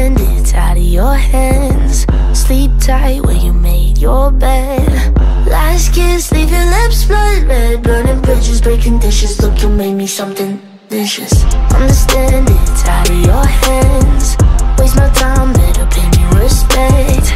hand, it's out of your hands. Sleep tight when you made your bed. Last kiss, leave your lips blood red. Burning bridges, breaking dishes. Look, you made me something vicious. Understand, it's out of your hands. Waste my time, better pay me respect.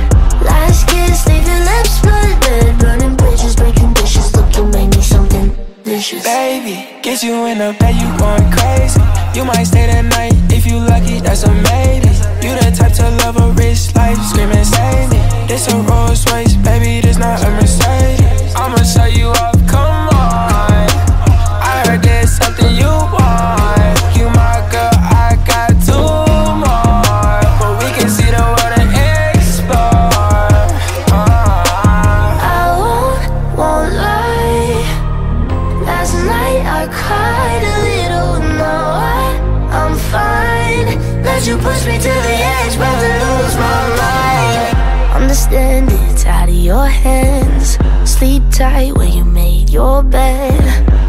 Last kiss, leave your lips blood red. Burning bridges, breaking dishes. Look, you made me something vicious. Baby, get you in a bed, you going crazy. You might stay the night, if you lucky, that's a maybe. You the type to love a rich life, screaming save me. This a Rolls Royce, baby, this not a Mercedes. I'ma show you up, come on. I heard there's something you want. You my girl, I got two more. But we can see the world and explore. I won't lie. Last night I cried a little, now I'm fine. Let you push me to the edge, rather lose my mind. Understand, it's out of your hands. Sleep tight when you made your bed.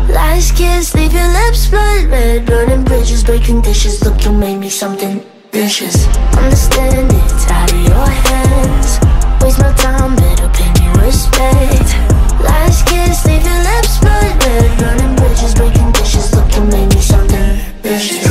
Last kiss, leave your lips blood red. Burning bridges, breaking dishes. Look, you made me something vicious. Understand, it's out of your hands. Waste my time, better pay me respect. Last kiss, leave your lips blood red. Burning bridges, breaking dishes. Look, you made me something vicious.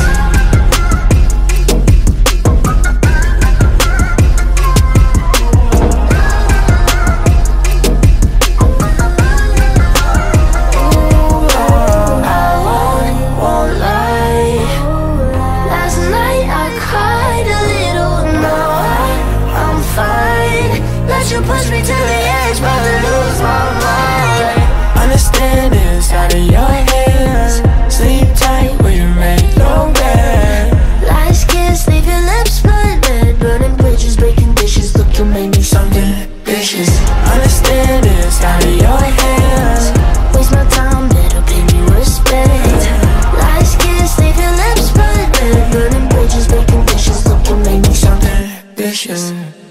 Just